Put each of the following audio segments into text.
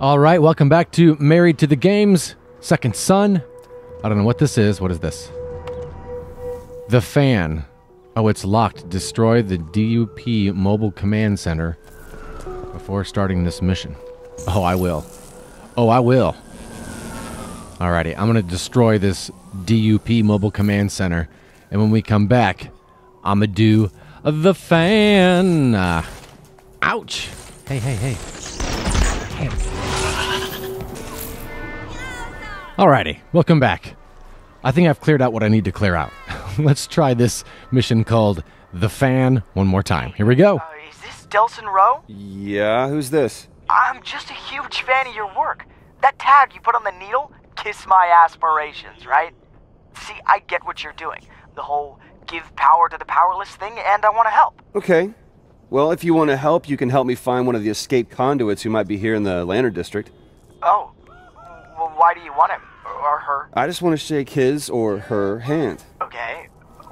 All right, welcome back to Married to the Games, Second Son. I don't know what this is. What is this? The fan. Oh, it's locked. Destroy the DUP mobile command center before starting this mission. Oh, I will. Oh, I will. Alrighty, I'm gonna destroy this DUP mobile command center, and when we come back, I'ma do the fan. Ouch! Hey, hey, hey. Alrighty, welcome back. I think I've cleared out what I need to clear out. Let's try this mission called The Fan one more time. Here we go. Is this Delsin Rowe? Yeah, who's this? I'm just a huge fan of your work. That tag you put on the needle, kiss my aspirations, right? See, I get what you're doing. The whole give power to the powerless thing, and I want to help. Okay. Well, if you want to help, you can help me find one of the escaped conduits who might be here in the Lantern District. Oh. Well, why do you want him? Or her? I just want to shake his or her hand. Okay.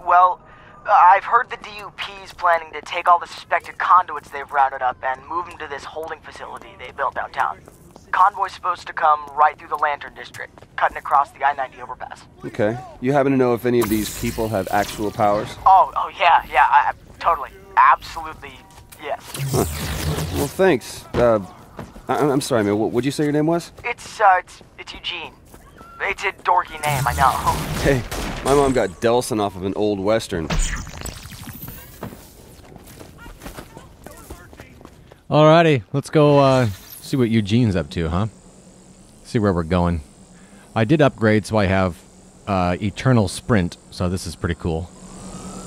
Well, I've heard the DUP's planning to take all the suspected conduits they've rounded up and move them to this holding facility they built downtown. Convoy's supposed to come right through the Lantern District, cutting across the I-90 overpass. Okay. You happen to know if any of these people have actual powers? Oh, yeah, totally. Absolutely, yes. Huh. Well, thanks. I'm sorry, man. What'd you say your name was? It's Eugene. It's a dorky name, I know. Hey, my mom got Delsin off of an old Western. Alrighty, let's go see what Eugene's up to, huh? See where we're going. I did upgrade, so I have Eternal Sprint, so this is pretty cool.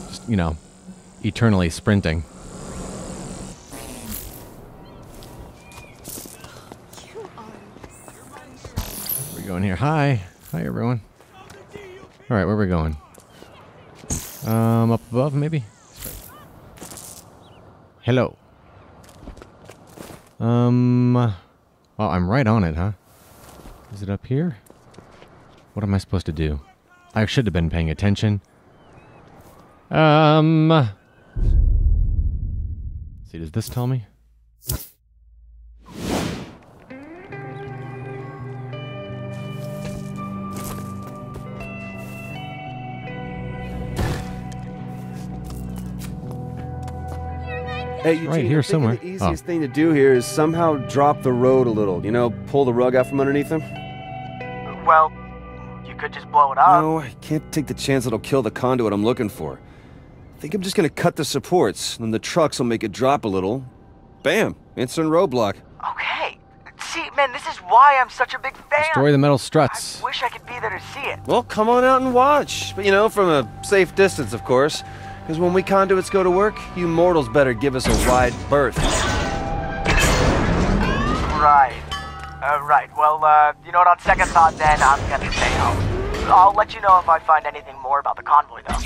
Just, you know, eternally sprinting. Going here. Hi everyone. All right, where are we going? Up above maybe. Hello. Well, I'm right on it, huh? Is it up here? What am I supposed to do? I should have been paying attention. See, does this tell me? Hey, Eugene, right here somewhere. The easiest thing to do here is somehow drop the road a little. You know, pull the rug out from underneath them. Well, you could just blow it up. No, I can't take the chance it'll kill the conduit I'm looking for. I think I'm just gonna cut the supports, and the trucks will make it drop a little. Bam! Instant roadblock. Okay. See, man, this is why I'm such a big fan. Destroy the metal struts. I wish I could be there to see it. Well, come on out and watch. But, you know, from a safe distance, of course. Because when we conduits go to work, you mortals better give us a wide berth. Right. Well, you know what, on second thought then, I'm gonna stay home. I'll let you know if I find anything more about the convoy, though.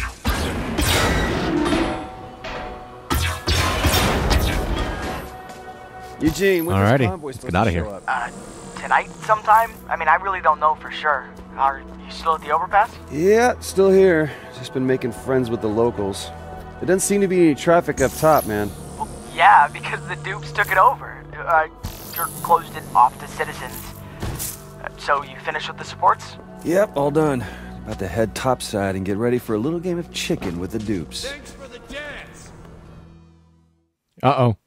Eugene, when is the convoy supposed to show up? Alrighty, let's get out of here. Tonight sometime? I mean, I really don't know for sure. Are you still at the overpass? Yeah, still here. Just been making friends with the locals. There doesn't seem to be any traffic up top, man. Well, yeah, because the dupes took it over. Closed it off to citizens. So you finished with the supports? Yep, all done. About to head topside and get ready for a little game of chicken with the dupes. Thanks for the dance! Uh-oh.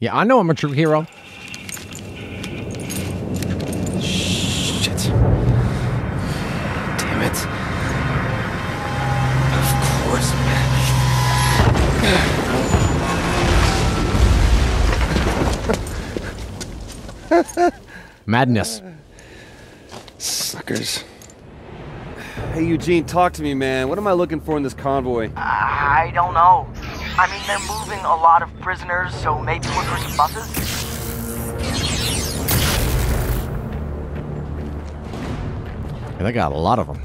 Yeah, I know I'm a true hero. Madness. Suckers. Hey, Eugene, talk to me, man. What am I looking for in this convoy? I don't know. I mean, they're moving a lot of prisoners, so maybe look for some buses? And they got a lot of them.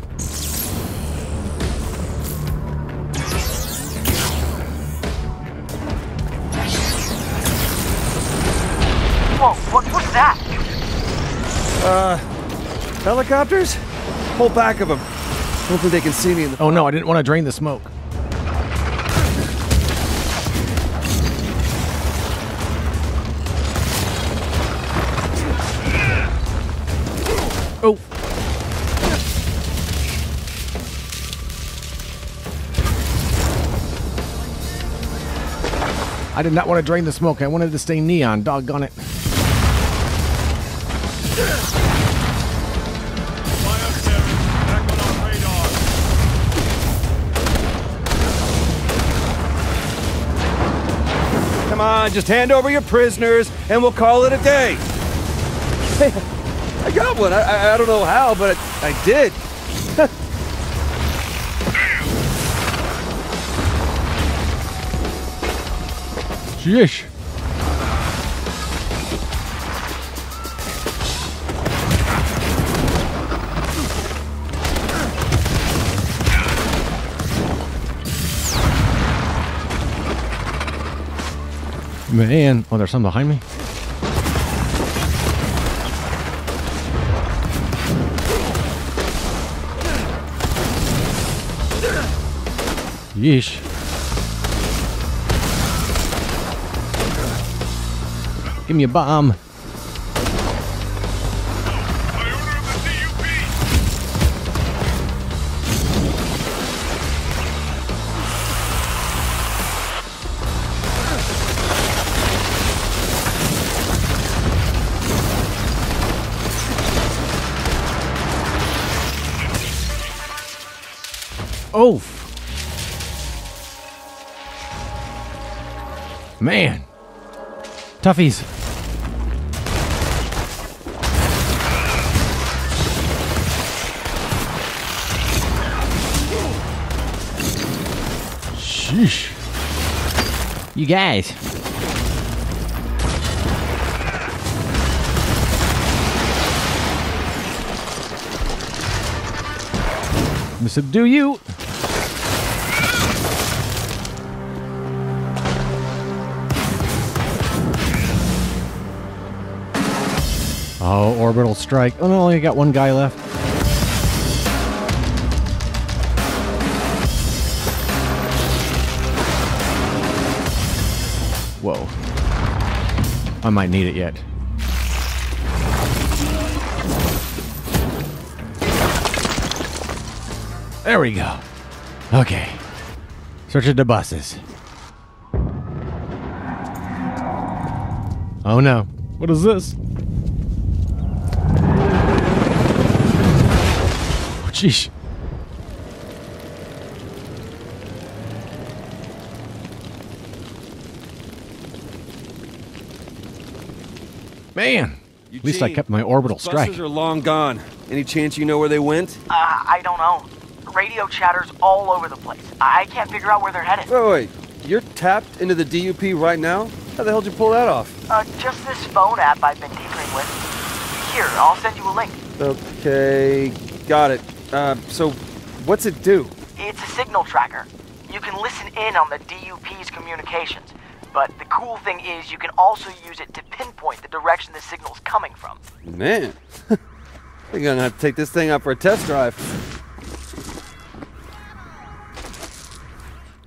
Whoa, what's that? Helicopters? Whole back of them. Don't think they can see me in the... Oh no, I didn't want to drain the smoke. I did not want to drain the smoke. I wanted to stay neon. Doggone it. Come on, just hand over your prisoners, and we'll call it a day. I got one. I don't know how, but I did. Sheesh. Man, oh, there's something behind me. Yeesh. Give me a bomb. By order of the DUP. Oh. Man. Toughies. Sheesh. You guys. I'm gonna subdue you. Oh, orbital strike. Oh, no, I only got one guy left. Whoa. I might need it yet. There we go. Okay. Searching the buses. Oh, no. What is this? Sheesh. Man, Eugene, at least I kept my orbital strike. Buses are long gone. Any chance you know where they went? I don't know. Radio chatter's all over the place. I can't figure out where they're headed. Wait, you're tapped into the DUP right now? How the hell did you pull that off? Just this phone app I've been tinkering with. Here, I'll send you a link. Okay, got it. So, what's it do? It's a signal tracker. You can listen in on the DUP's communications, but the cool thing is you can also use it to pinpoint the direction the signal's coming from. Man, we're gonna have to take this thing out for a test drive.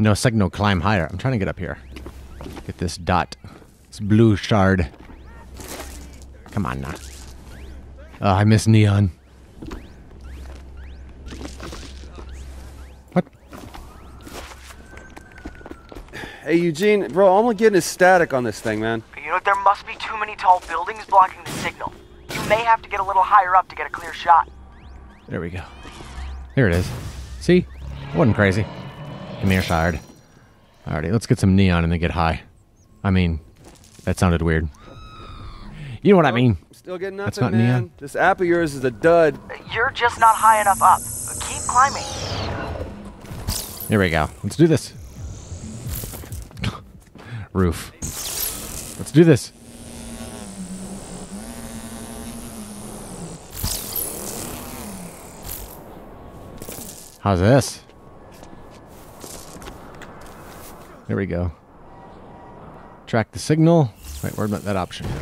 No signal, climb higher. I'm trying to get up here. Get this dot. This blue shard. Come on now. Oh, I miss neon. Hey, Eugene, bro, all I'm getting is static on this thing, man. You know, there must be too many tall buildings blocking the signal. You may have to get a little higher up to get a clear shot. There we go. There it is. See? Wasn't crazy. Come here, shard. Alrighty, let's get some neon and then get high. I mean, that sounded weird. You know what I mean. Still getting nothing, that's not man. Neon. This app of yours is a dud. You're just not high enough up. Keep climbing. Here we go. Let's do this. Roof. Let's do this. How's this? There we go. Track the signal. Wait, where'd that option go?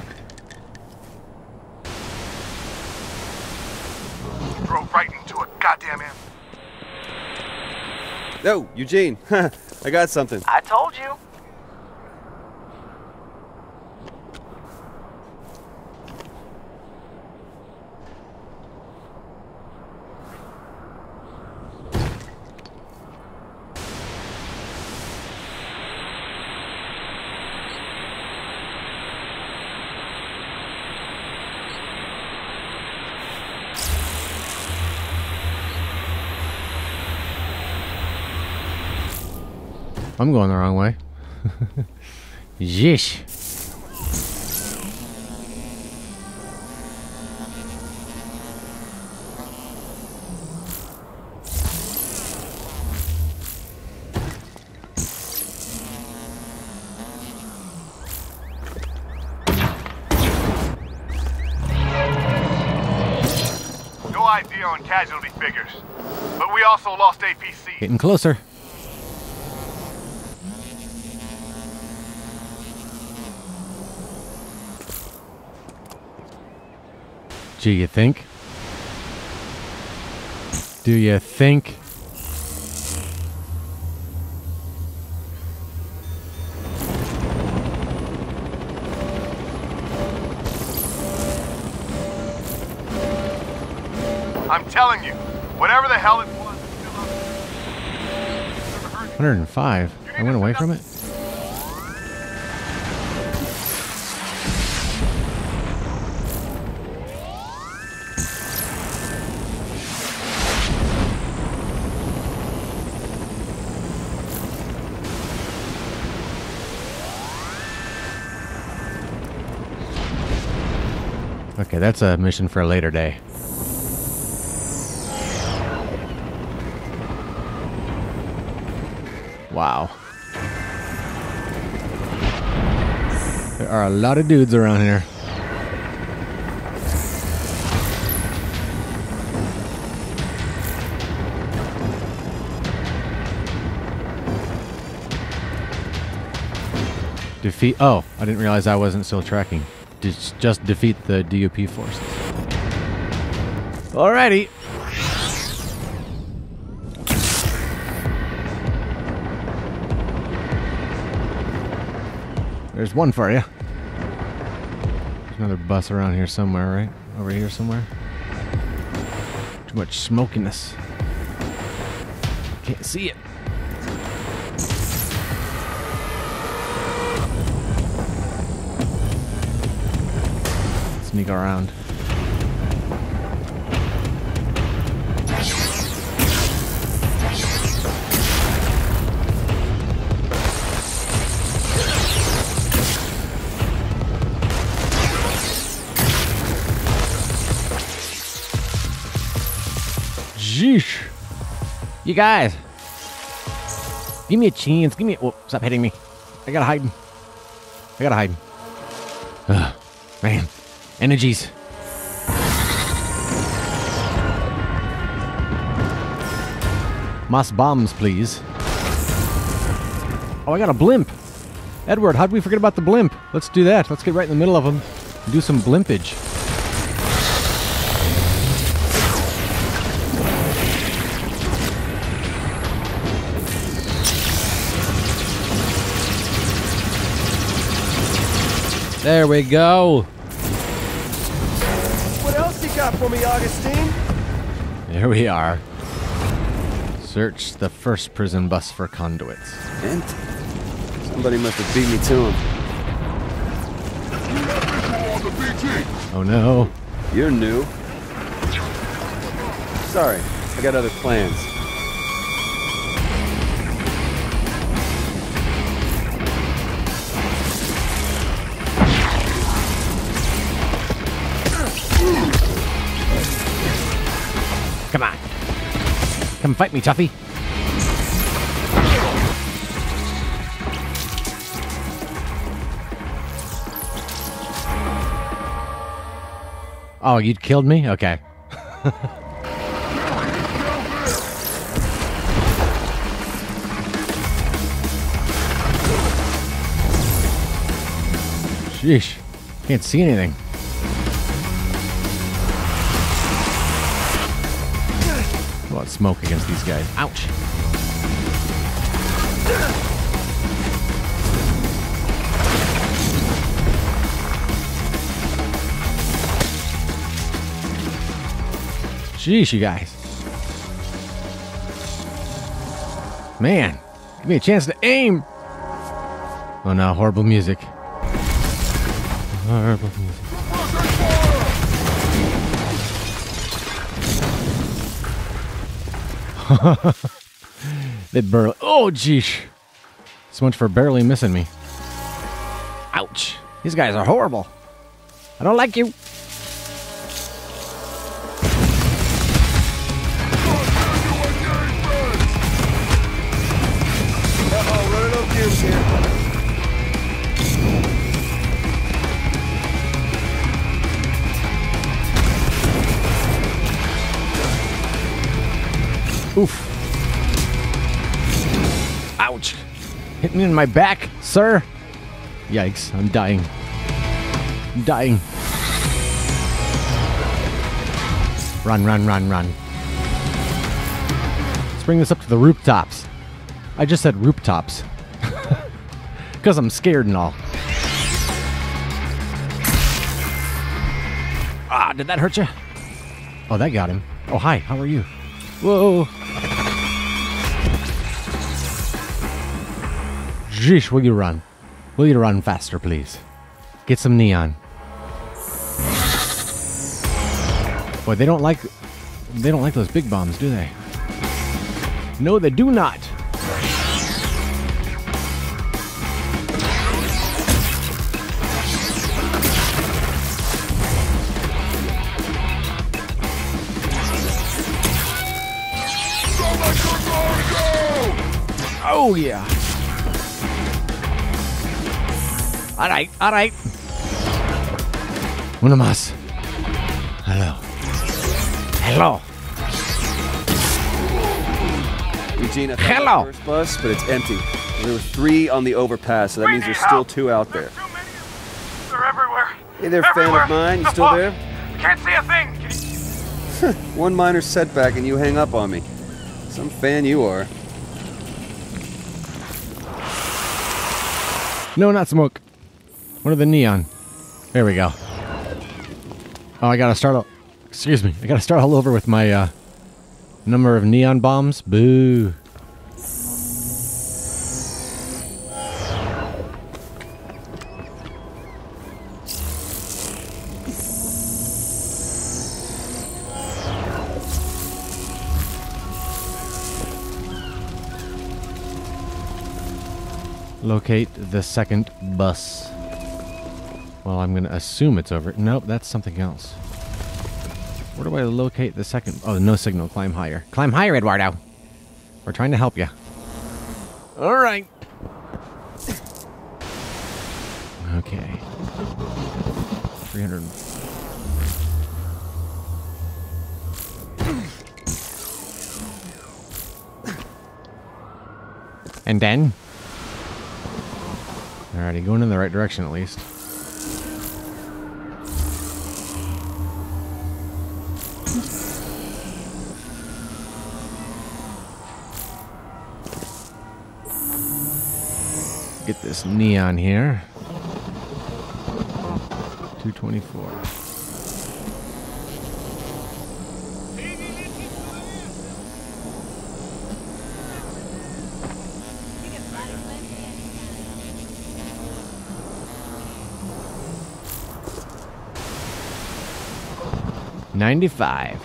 Drove right into it. Goddamn him. No, Eugene. I got something. I told you. I'm going the wrong way. Yeesh. No idea on casualty figures, but we also lost APC. Getting closer. Do you think? Do you think? I'm telling you, whatever the hell it was, 105. I went away from it. Okay, that's a mission for a later day. Wow. There are a lot of dudes around here. Defeat... Oh, I didn't realize I wasn't still tracking. Just defeat the DUP forces. Alrighty. There's one for you. There's another bus around here somewhere, right? Over here somewhere. Too much smokiness. Can't see it. Sneak around. Jeesh. You guys. Give me a chance. Give me a... Whoa, stop hitting me. I gotta hide. Ugh, man. Energies. Mass bombs, please. Oh, I got a blimp. Edward, how'd we forget about the blimp? Let's do that. Let's get right in the middle of them and do some blimpage. There we go. For me, Augustine. There we are. Search the first prison bus for conduits. And somebody must have beat me to him. Oh no. You're new. Sorry, I got other plans. Come on. Come fight me, Tuffy. Oh, you'd killed me? Okay. Sheesh. Can't see anything. Smoke against these guys. Ouch. Jeez, you guys. Man, give me a chance to aim. Oh no, horrible music. Horrible music. They burrow. Oh, jeez. So much for barely missing me. Ouch. These guys are horrible. I don't like you. Oof. Ouch. Hitting in my back, sir. Yikes, I'm dying. I'm dying. Run, run, run, run. Let's bring this up to the rooftops. I just said rooftops. Because I'm scared and all. Ah, did that hurt you? Oh, that got him. Oh, hi, how are you? Whoa. Jeesh, will you run? Will you run faster, please? Get some neon. Boy, they don't like those big bombs, do they? No, they do not. Oh, yeah. All right, all right. Uno más. Hello. Hello. Eugene, I found the first bus, but it's empty. There were 3 on the overpass, so that means there's still 2 out there. There's too many. They're everywhere. Hey there, fan of mine. You still there? I can't see a thing. One minor setback and you hang up on me. Some fan you are. No, not smoke. What are the neon? There we go. Oh, I gotta start all... Excuse me. I gotta start all over with my, number of neon bombs. Boo. Locate the second bus. Well, I'm going to assume it's over. Nope, that's something else. Where do I locate the second? Oh, no signal. Climb higher. Climb higher, Eduardo. We're trying to help you. All right. Okay. 300. And then... Alrighty, going in the right direction at least. Get this neon here. 224. $95.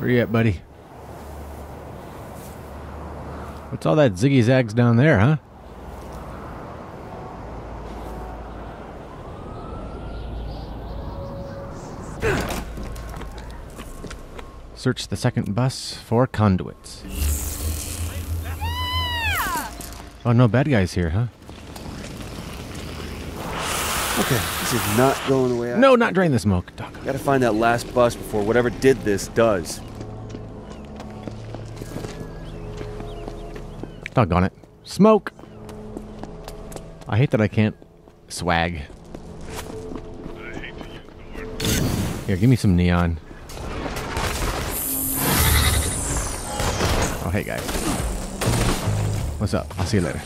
Where you at, buddy? What's all that ziggy-zags down there, huh? Search the second bus for conduits. Yeah! Oh, no bad guys here, huh? Okay, this is not going the way I... No, not drain the smoke. Gotta find that last bus before whatever did this does. Doggone it. Smoke! I hate that I can't swag. Here, give me some neon. Hey guys, what's up? I'll see you later.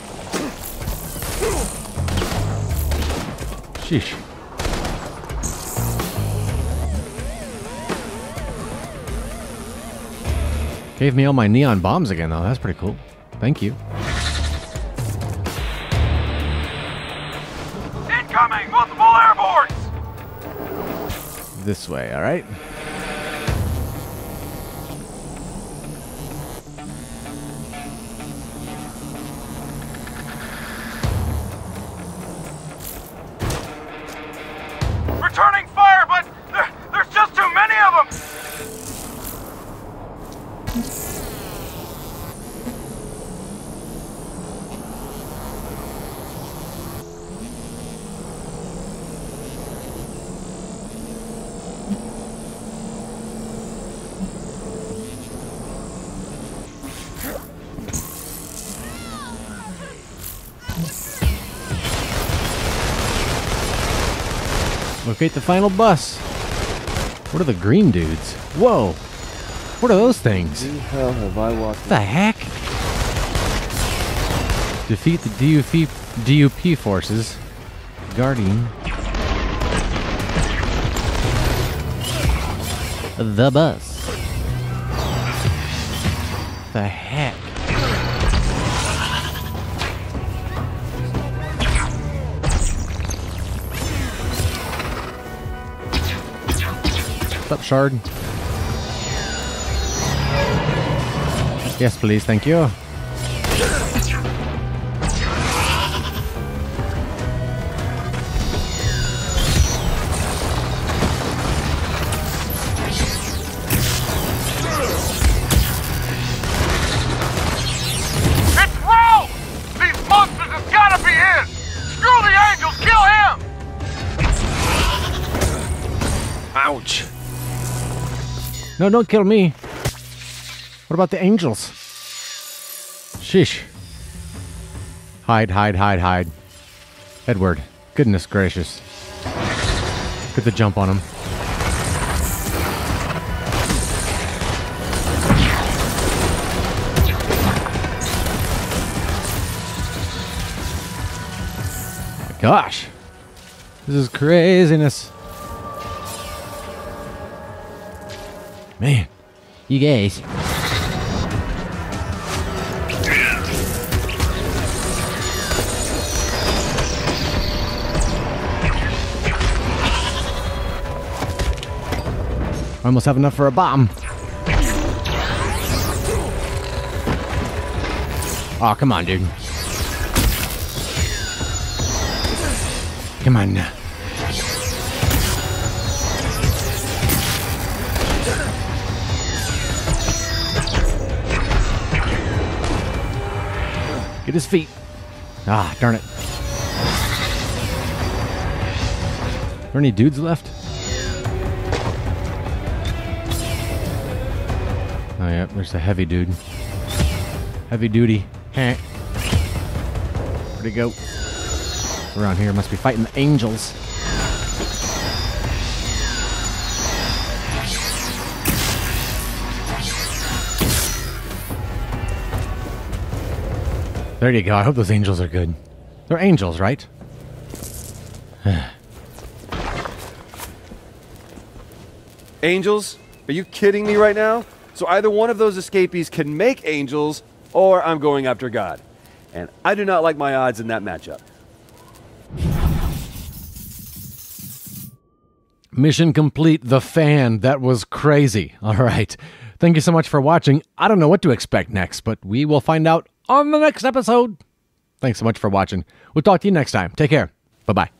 Sheesh. Gave me all my neon bombs again though, that's pretty cool. Thank you. Incoming! Multiple airborns! This way, alright? Returning fire, but there's just too many of them! Locate the final bus. What are the green dudes? Whoa! What are those things? The hell have I walked? What the heck? Defeat the DUP forces guarding the bus. The heck? What's up, Shard? Yes, please, thank you. No, don't kill me. What about the angels? Sheesh. Hide, hide, hide, hide. Edward. Goodness gracious. Get the jump on him. Oh my gosh. This is craziness. Man, you guys. I almost have enough for a bomb. Oh, come on, dude. Come on now. Get his feet. Ah, darn it. Are there any dudes left? Oh, yeah, there's the heavy dude. Heavy duty. Heh. Where'd he go? Around here, must be fighting the angels. There you go. I hope those angels are good. They're angels, right? Angels? Are you kidding me right now? So either one of those escapees can make angels, or I'm going after God. And I do not like my odds in that matchup. Mission complete, the fan. That was crazy. All right. Thank you so much for watching. I don't know what to expect next, but we will find out on the next episode. Thanks so much for watching. We'll talk to you next time. Take care. Bye-bye.